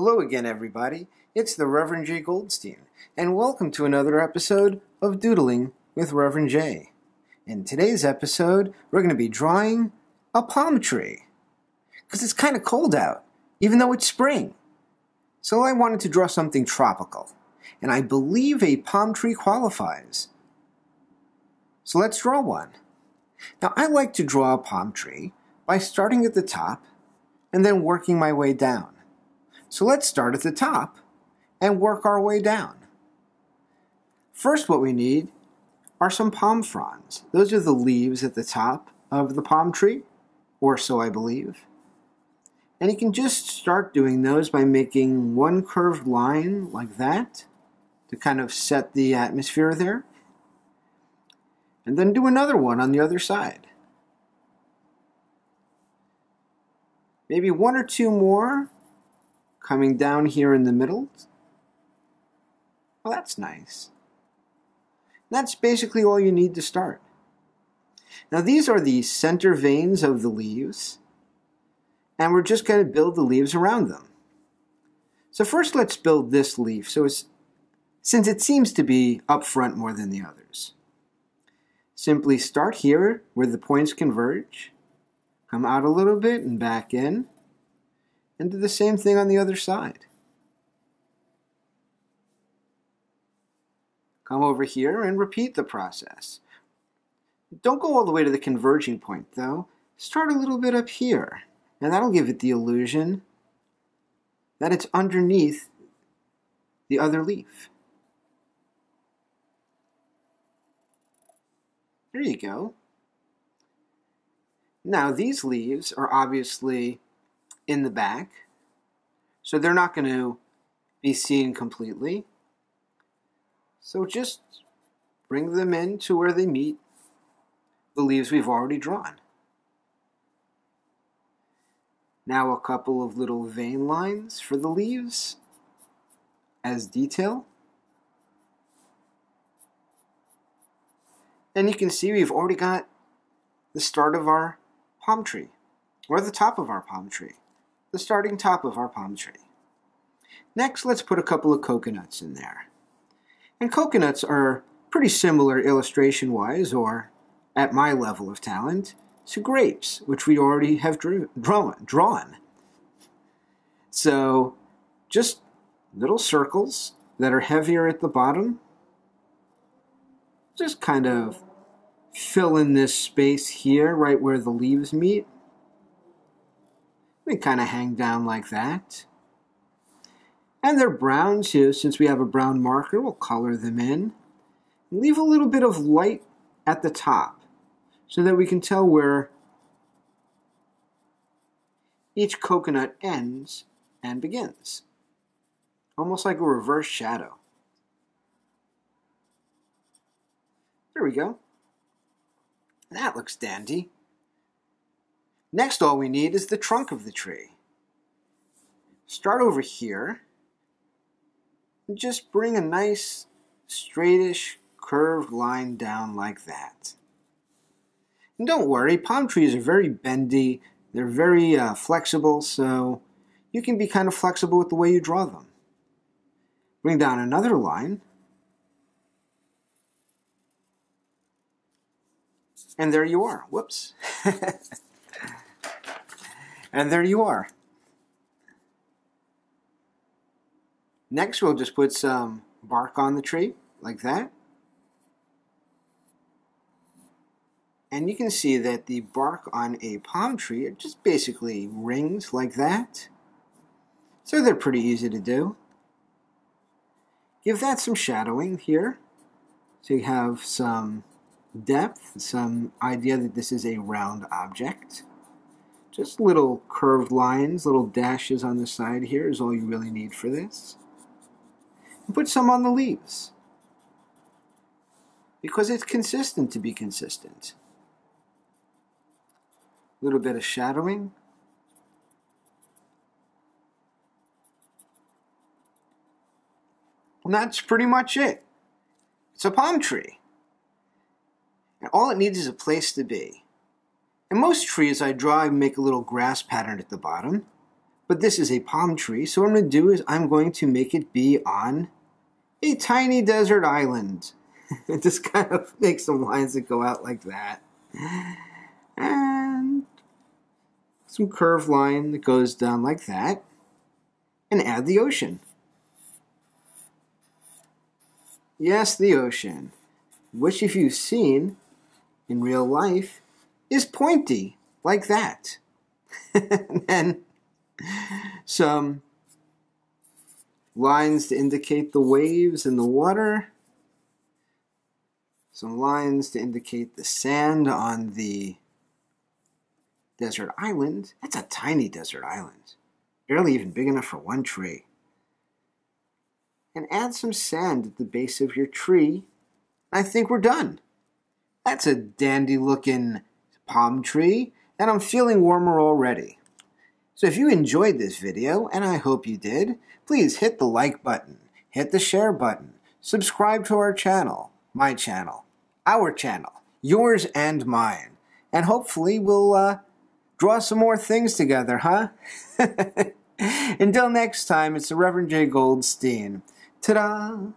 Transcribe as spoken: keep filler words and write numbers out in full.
Hello again, everybody. It's the Reverend Jay Goldstein, and welcome to another episode of Doodling with Reverend Jay. In today's episode, we're going to be drawing a palm tree, because it's kind of cold out, even though it's spring. So I wanted to draw something tropical, and I believe a palm tree qualifies. So let's draw one. Now, I like to draw a palm tree by starting at the top and then working my way down. So let's start at the top and work our way down. First, what we need are some palm fronds. Those are the leaves at the top of the palm tree, or so I believe. And you can just start doing those by making one curved line like that to kind of set the atmosphere there. And then do another one on the other side. Maybe one or two more coming down here in the middle. Well, that's nice. That's basically all you need to start. Now, these are the center veins of the leaves, and we're just going to build the leaves around them. So first, let's build this leaf, so it's, since it seems to be up front more than the others. Simply start here where the points converge, come out a little bit and back in, and do the same thing on the other side. Come over here and repeat the process. Don't go all the way to the converging point, though. Start a little bit up here, and that'll give it the illusion that it's underneath the other leaf. There you go. Now, these leaves are obviously in the back, so they're not going to be seen completely. So just bring them in to where they meet the leaves we've already drawn. Now a couple of little vein lines for the leaves as detail. And you can see we've already got the start of our palm tree, or the top of our palm tree, the starting top of our palm tree. Next, let's put a couple of coconuts in there. And coconuts are pretty similar illustration-wise, or at my level of talent, to grapes, which we already have drew, drawn, drawn. So just little circles that are heavier at the bottom. Just kind of fill in this space here, right where the leaves meet. They kind of hang down like that. And they're brown, too. Since we have a brown marker, we'll color them in. Leave a little bit of light at the top so that we can tell where each coconut ends and begins. Almost like a reverse shadow. There we go. That looks dandy. Next, all we need is the trunk of the tree. Start over here. Just bring a nice, straightish, curved line down like that. And don't worry, palm trees are very bendy. They're very uh, flexible, so you can be kind of flexible with the way you draw them. Bring down another line. And there you are. Whoops. And there you are. Next, we'll just put some bark on the tree, like that. And you can see that the bark on a palm tree are just basically rings like that. So they're pretty easy to do. Give that some shadowing here, so you have some depth, some idea that this is a round object. Just little curved lines, little dashes on the side here is all you really need for this. Put some on the leaves, because it's consistent to be consistent. A little bit of shadowing. And that's pretty much it. It's a palm tree. And all it needs is a place to be. In most trees I draw and make a little grass pattern at the bottom, but this is a palm tree, so what I'm going to do is I'm going to make it be on a tiny desert island. Just kind of make some lines that go out like that. And some curved line that goes down like that. And add the ocean. Yes, the ocean. Which, if you've seen in real life, is pointy, like that. And then some lines to indicate the waves in the water. Some lines to indicate the sand on the desert island. That's a tiny desert island. Barely even big enough for one tree. And add some sand at the base of your tree. I think we're done. That's a dandy looking palm tree, and I'm feeling warmer already. So if you enjoyed this video, and I hope you did, please hit the like button, hit the share button, subscribe to our channel, my channel, our channel, yours and mine, and hopefully we'll uh, draw some more things together, huh? Until next time, it's the Reverend Jay Goldstein. Ta-da!